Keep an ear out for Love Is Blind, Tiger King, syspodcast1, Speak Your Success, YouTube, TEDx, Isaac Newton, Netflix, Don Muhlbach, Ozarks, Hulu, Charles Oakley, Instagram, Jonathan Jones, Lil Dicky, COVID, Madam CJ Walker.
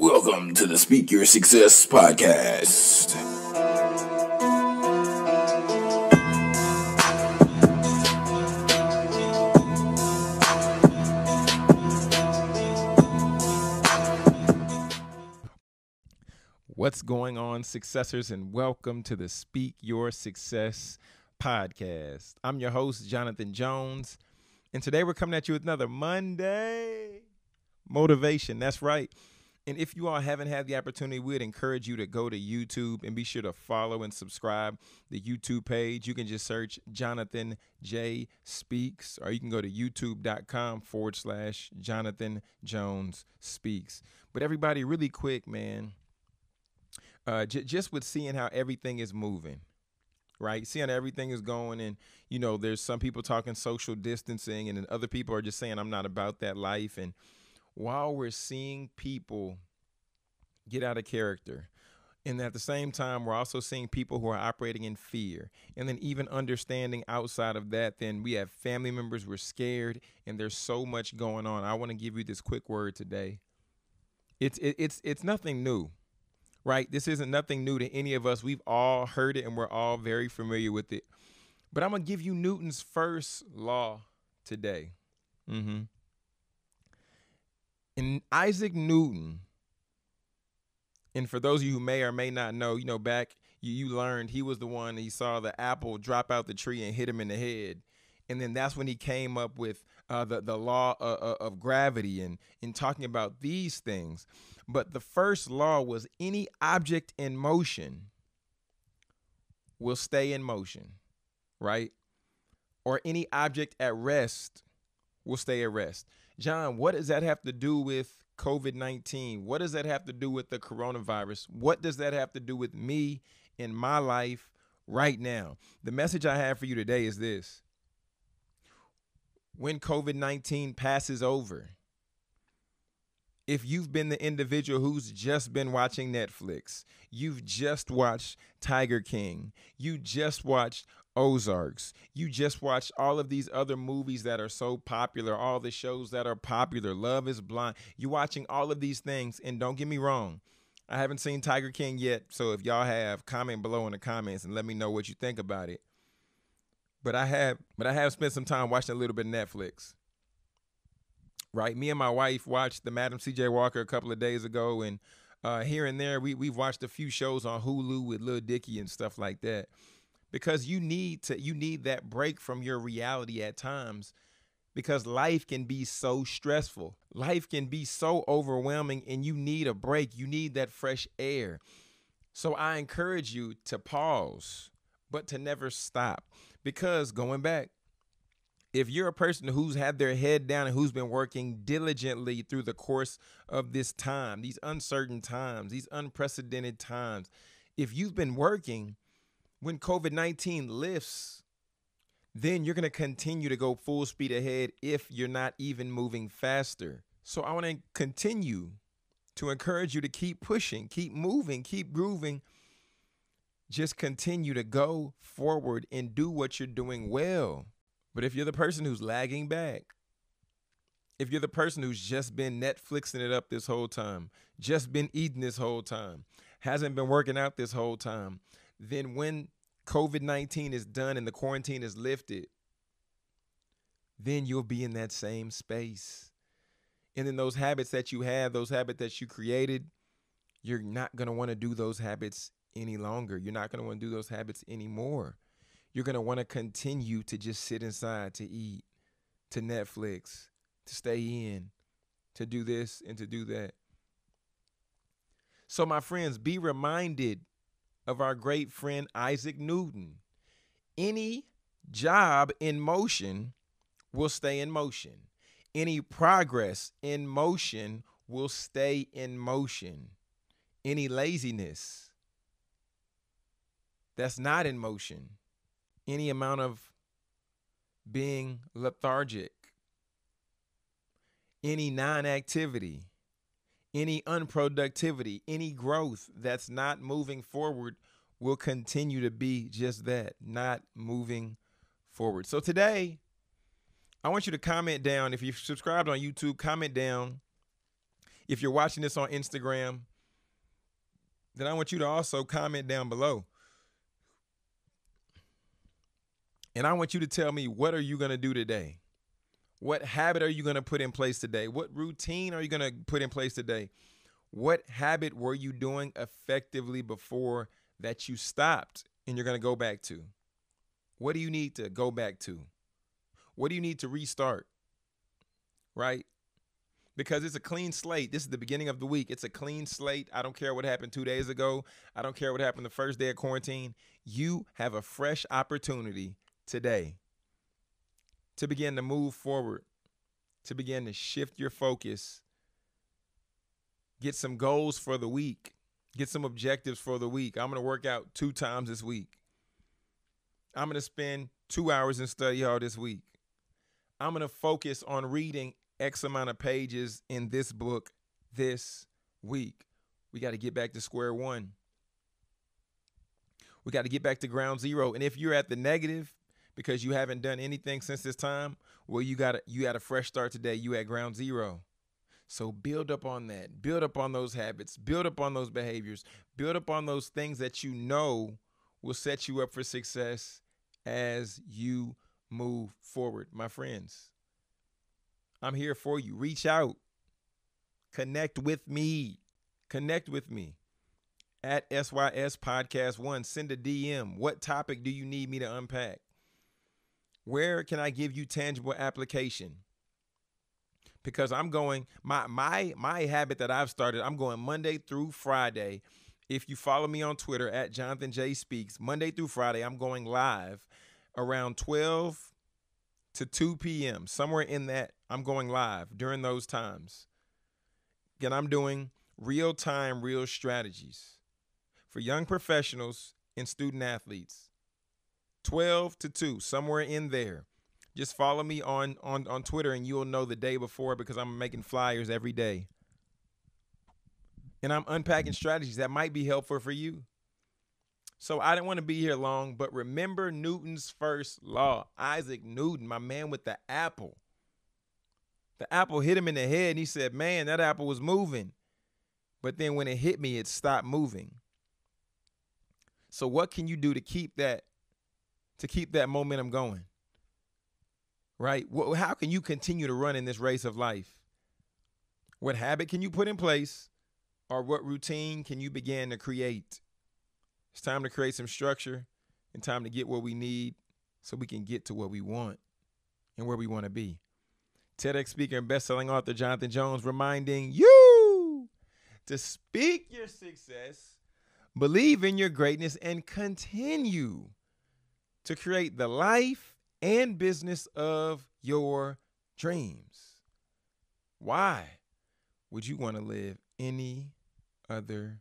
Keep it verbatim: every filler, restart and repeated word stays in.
Welcome to the Speak Your Success Podcast. What's going on, successors, and welcome to the Speak Your Success Podcast. I'm your host, Jonathan Jones, and today we're coming at you with another Monday motivation. That's right. And if you all haven't had the opportunity, we'd encourage you to go to YouTube and be sure to follow and subscribe the YouTube page. You can just search Jonathan J Speaks, or you can go to youtube.com forward slash Jonathan Jones Speaks. But everybody, really quick, man, uh, j- just with seeing how everything is moving, right? Seeing how everything is going, and, you know, there's some people talking social distancing, and then other people are just saying, I'm not about that life, and while we're seeing people get out of character, and at the same time, we're also seeing people who are operating in fear, and then even understanding outside of that, then we have family members, we're scared, and there's so much going on. I want to give you this quick word today. It's it, it's it's nothing new, right? This isn't nothing new to any of us. We've all heard it, and we're all very familiar with it. But I'm going to give you Newton's first law today. Mm-hmm. And Isaac Newton, and for those of you who may or may not know, you know, back you, you learned he was the one, he saw the apple drop out the tree and hit him in the head. And then that's when he came up with uh, the, the law uh, of gravity and, and talking about these things. But the first law was any object in motion will stay in motion, right? Or any object at rest will stay at rest. John, what does that have to do with COVID nineteen? What does that have to do with the coronavirus? What does that have to do with me in my life right now? The message I have for you today is this. When COVID nineteen passes over, if you've been the individual who's just been watching Netflix, you've just watched Tiger King, you just watched Ozarks, you just watched all of these other movies that are so popular, all the shows that are popular, Love Is Blind, you're watching all of these things, and don't get me wrong, I haven't seen Tiger King yet, so if y'all have, comment below in the comments and let me know what you think about it. But I have, but I have spent some time watching a little bit of Netflix, right? Me and my wife watched the Madam C J Walker a couple of days ago, and uh, here and there, we, we've watched a few shows on Hulu with Lil Dicky and stuff like that. Because you need to, you need that break from your reality at times, because life can be so stressful. Life can be so overwhelming, and you need a break. You need that fresh air. So I encourage you to pause, but to never stop. Because going back, if you're a person who's had their head down and who's been working diligently through the course of this time, these uncertain times, these unprecedented times, if you've been working, when COVID nineteen lifts, then you're going to continue to go full speed ahead if you're not even moving faster. So I want to continue to encourage you to keep pushing, keep moving, keep grooving. Just continue to go forward and do what you're doing well. But if you're the person who's lagging back, if you're the person who's just been Netflixing it up this whole time, just been eating this whole time, hasn't been working out this whole time, then when COVID nineteen is done and the quarantine is lifted, then you'll be in that same space. And then those habits that you have, those habits that you created, you're not going to want to do those habits any longer. You're not going to want to do those habits anymore. You're going to want to continue to just sit inside, to eat, to Netflix, to stay in, to do this and to do that. So, my friends, be reminded of our great friend Isaac Newton. Any job in motion will stay in motion. Any progress in motion will stay in motion. Any laziness that's not in motion, any amount of being lethargic, any non-activity, any unproductivity, any growth that's not moving forward will continue to be just that, not moving forward. So today, I want you to comment down. If you've subscribed on YouTube, comment down. if you're watching this on Instagram, then I want you to also comment down below. And I want you to tell me, what are you going to do today? What habit are you going to put in place today? What routine are you going to put in place today? What habit were you doing effectively before that you stopped and you're going to go back to? What do you need to go back to? What do you need to restart? Right? Because it's a clean slate. This is the beginning of the week. It's a clean slate. I don't care what happened two days ago. I don't care what happened the first day of quarantine. You have a fresh opportunity today to begin to move forward, to begin to shift your focus, get some goals for the week, get some objectives for the week. I'm going to work out two times this week. I'm going to spend two hours in study hall this week. I'm going to focus on reading X amount of pages in this book this week. We got to get back to square one. We got to get back to ground zero. And if you're at the negative because you haven't done anything since this time, well, you got you had a fresh start today. You at ground zero. So build up on that. Build up on those habits. Build up on those behaviors. Build up on those things that you know will set you up for success as you move forward, my friends. I'm here for you. Reach out. Connect with me. Connect with me at S Y S Podcast One. Send a D M. What topic do you need me to unpack? Where can I give you tangible application? Because I'm going, my my my habit that I've started, I'm going Monday through Friday. If you follow me on Twitter at Jonathan J Speaks, Monday through Friday, I'm going live around twelve to two p m Somewhere in that, I'm going live during those times. Again, I'm doing real-time, real strategies for young professionals and student athletes. twelve to two, somewhere in there. Just follow me on, on, on Twitter and you'll know the day before, because I'm making flyers every day. And I'm unpacking strategies that might be helpful for you. So I didn't want to be here long, but remember Newton's first law. Isaac Newton, my man with the apple. The apple hit him in the head and he said, man, that apple was moving. But then when it hit me, it stopped moving. So what can you do to keep that, to keep that momentum going? Right? How can you continue to run in this race of life? What habit can you put in place, or what routine can you begin to create? It's time to create some structure and time to get what we need so we can get to what we want and where we want to be. TEDx speaker and best-selling author Jonathan Jones reminding you to speak your success, believe in your greatness, and continue to create the life and business of your dreams. Why would you want to live any other